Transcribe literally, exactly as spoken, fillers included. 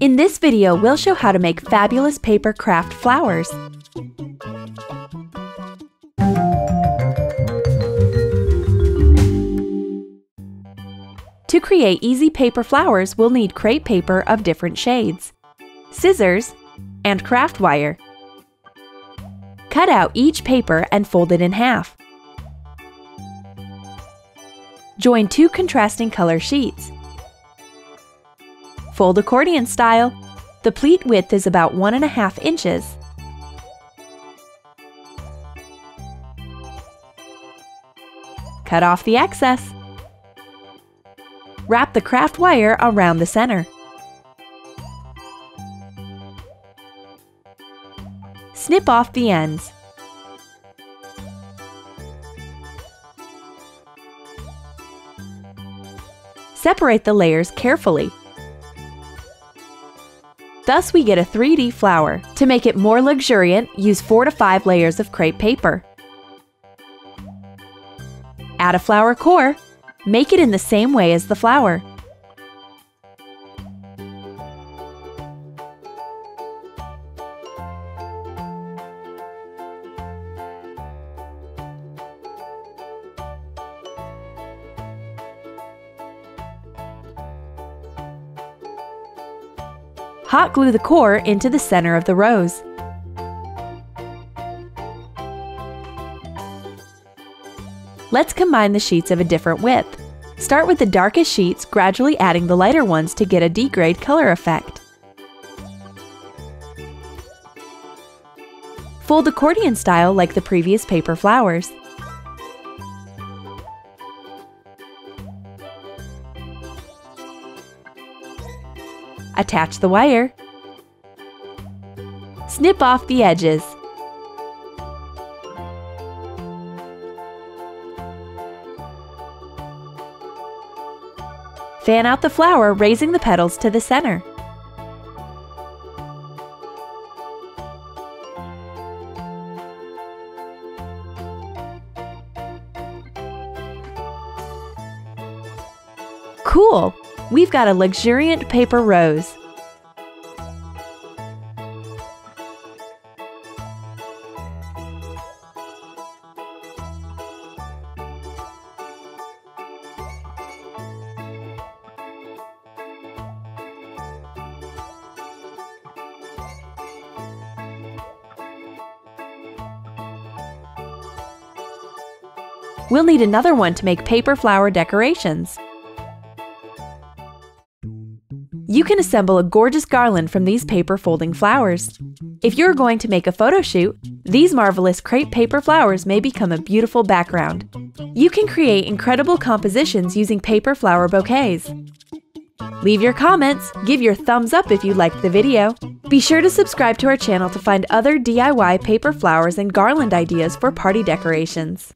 In this video, we'll show how to make fabulous paper craft flowers. To create easy paper flowers, we'll need crepe paper of different shades, scissors, and craft wire. Cut out each paper and fold it in half. Join two contrasting color sheets. Fold accordion style. The pleat width is about one and a half inches. Cut off the excess. Wrap the craft wire around the center. Snip off the ends. Separate the layers carefully. Thus we get a three D flower. To make it more luxuriant, use four to five layers of crepe paper. Add a flower core. Make it in the same way as the flower. Hot glue the core into the center of the rose. Let's combine the sheets of a different width. Start with the darkest sheets, gradually adding the lighter ones to get a D-grade color effect. Fold accordion style like the previous paper flowers. Attach the wire. Snip off the edges. Fan out the flower, raising the petals to the center. Cool! We've got a luxuriant paper rose. We'll need another one to make paper flower decorations. You can assemble a gorgeous garland from these paper folding flowers. If you're going to make a photo shoot, these marvelous crepe paper flowers may become a beautiful background. You can create incredible compositions using paper flower bouquets. Leave your comments, give your thumbs up if you liked the video. Be sure to subscribe to our channel to find other D I Y paper flowers and garland ideas for party decorations.